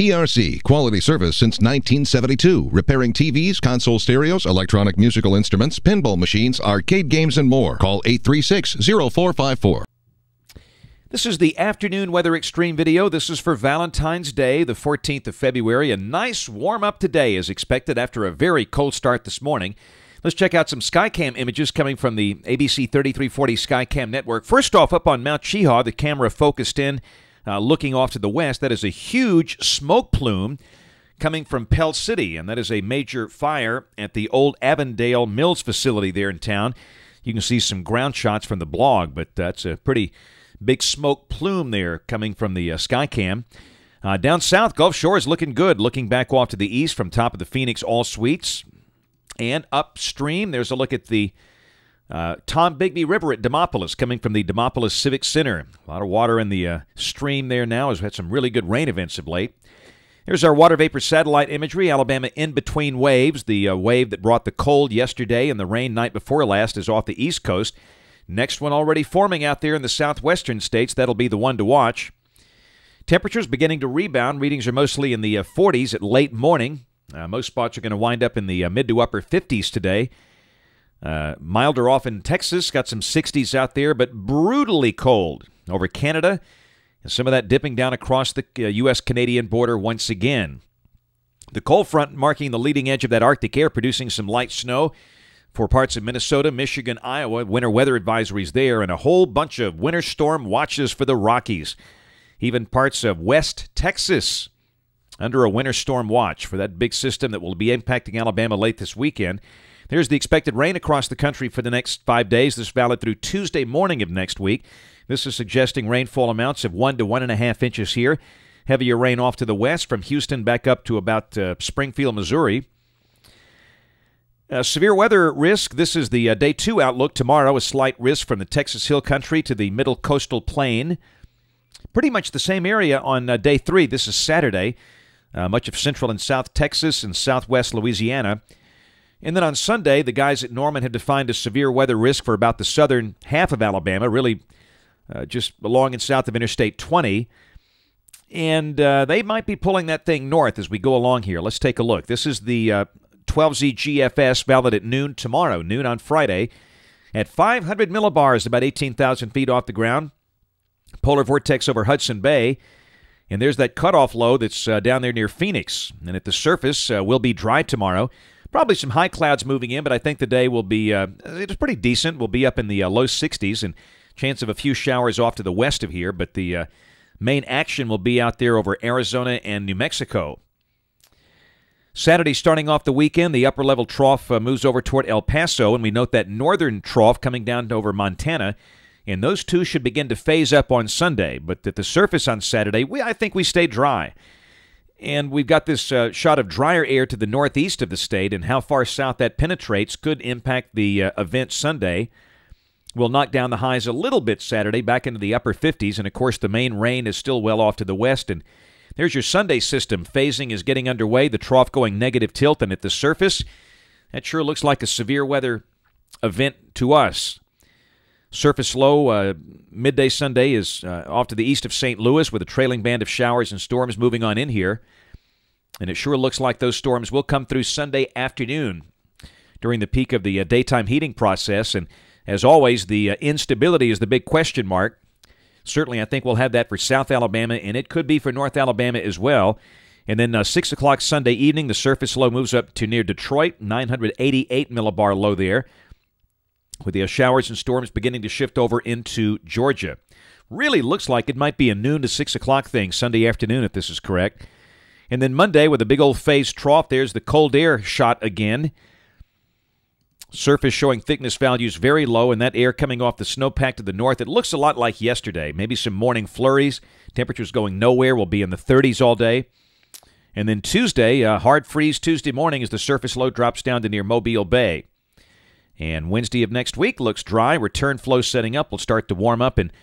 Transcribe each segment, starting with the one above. ERC, quality service since 1972, repairing TVs, console stereos, electronic musical instruments, pinball machines, arcade games, and more. Call 836-0454. This is the afternoon weather extreme video. This is for Valentine's Day, the 14th of February. A nice warm-up today is expected after a very cold start this morning. Let's check out some Skycam images coming from the ABC 33/40 Skycam network. First off, up on Mount Cheaha, the camera focused in, looking off to the west. That is a huge smoke plume coming from Pell City, and that is a major fire at the old Avondale Mills facility there in town. You can see some ground shots from the blog, but that's a pretty big smoke plume there coming from the Skycam. Down south, Gulf Shore is looking good. Looking back off to the east from top of the Phoenix All Suites. And upstream, there's a look at the Tom Bigby River at Demopolis, coming from the Demopolis Civic Center. A lot of water in the stream there now, as we had some really good rain events of late. Here's our water vapor satellite imagery. Alabama in between waves. The wave that brought the cold yesterday and the rain night before last is off the east coast. Next one already forming out there in the southwestern states. That'll be the one to watch. Temperatures beginning to rebound. Readings are mostly in the 40s at late morning. Most spots are going to wind up in the mid to upper 50s today. Milder off in Texas. Got some 60s out there, but brutally cold over Canada. And some of that dipping down across the U.S.-Canadian border once again. The cold front marking the leading edge of that Arctic air, producing some light snow for parts of Minnesota, Michigan, Iowa. Winter weather advisories there, and a whole bunch of winter storm watches for the Rockies. Even parts of West Texas under a winter storm watch for that big system that will be impacting Alabama late this weekend. There's the expected rain across the country for the next 5 days. This valid through Tuesday morning of next week. This is suggesting rainfall amounts of 1 to 1.5 inches here. Heavier rain off to the west from Houston back up to about Springfield, Missouri. Severe weather risk. This is the day two outlook. Tomorrow, a slight risk from the Texas Hill Country to the middle coastal plain. Pretty much the same area on day three. This is Saturday. Much of central and south Texas and southwest Louisiana. And then on Sunday, the guys at Norman have defined a severe weather risk for about the southern half of Alabama, really just along and south of Interstate 20. And they might be pulling that thing north as we go along here. Let's take a look. This is the 12Z GFS, valid at noon tomorrow, noon on Friday, at 500 millibars, about 18,000 feet off the ground. Polar vortex over Hudson Bay. And there's that cutoff low that's down there near Phoenix. And at the surface, will be dry tomorrow. Probably some high clouds moving in, but I think the day will be it's pretty decent. We'll be up in the low 60s, and chance of a few showers off to the west of here. But the main action will be out there over Arizona and New Mexico. Saturday, starting off the weekend, the upper-level trough moves over toward El Paso, and we note that northern trough coming down over Montana, and those two should begin to phase up on Sunday. But at the surface on Saturday, I think we stay dry. And we've got this shot of drier air to the northeast of the state, and how far south that penetrates could impact the event Sunday. We'll knock down the highs a little bit Saturday, back into the upper 50s, and, of course, the main rain is still well off to the west, and there's your Sunday system. Phasing is getting underway, the trough going negative tilt, and at the surface, that sure looks like a severe weather event to us. Surface low, midday Sunday is off to the east of St. Louis with a trailing band of showers and storms moving on in here. And it sure looks like those storms will come through Sunday afternoon during the peak of the daytime heating process. And as always, the instability is the big question mark. Certainly, I think we'll have that for South Alabama, and it could be for North Alabama as well. And then 6 o'clock Sunday evening, the surface low moves up to near Detroit, 988 millibar low there, with the showers and storms beginning to shift over into Georgia. Really looks like it might be a noon to 6 o'clock thing Sunday afternoon, if this is correct. And then Monday, with a big old phase trough, there's the cold air shot again. Surface showing thickness values very low, and that air coming off the snowpack to the north. It looks a lot like yesterday. Maybe some morning flurries. Temperatures going nowhere. We'll be in the 30s all day. And then Tuesday, hard freeze Tuesday morning as the surface low drops down to near Mobile Bay. And Wednesday of next week looks dry. Return flow setting up. We'll start to warm up, and a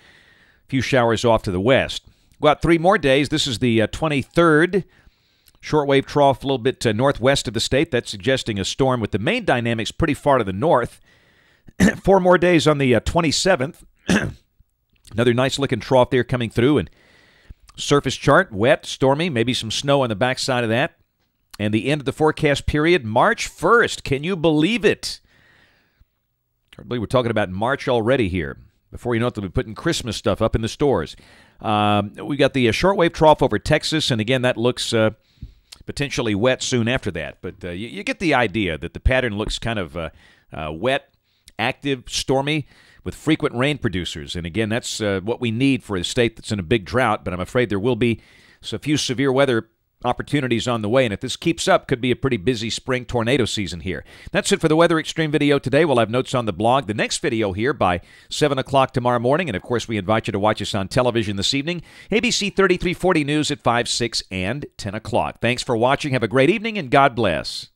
few showers off to the west. Got 3 more days. This is the 23rd. Shortwave trough a little bit northwest of the state. That's suggesting a storm with the main dynamics pretty far to the north. 4 more days on the 27th. Another nice-looking trough there coming through, and Surface chart, wet, stormy, maybe some snow on the backside of that. And the end of the forecast period, March 1st. Can you believe it? Hard to believe we're talking about March already here. Before you know it, they'll be putting Christmas stuff up in the stores. We got the shortwave trough over Texas, and again, that looks potentially wet soon after that. But you get the idea that the pattern looks kind of wet, active, stormy, with frequent rain producers. And again, that's what we need for a state that's in a big drought, but I'm afraid there will be a few severe weather opportunities on the way, and if this keeps up, could be a pretty busy spring tornado season here. That's it for the Weather Extreme video today. We'll have notes on the blog. The next video here by 7 o'clock tomorrow morning, and of course we invite you to watch us on television this evening. ABC 33/40 News at 5, 6, and 10 o'clock. Thanks for watching. Have a great evening, and God bless.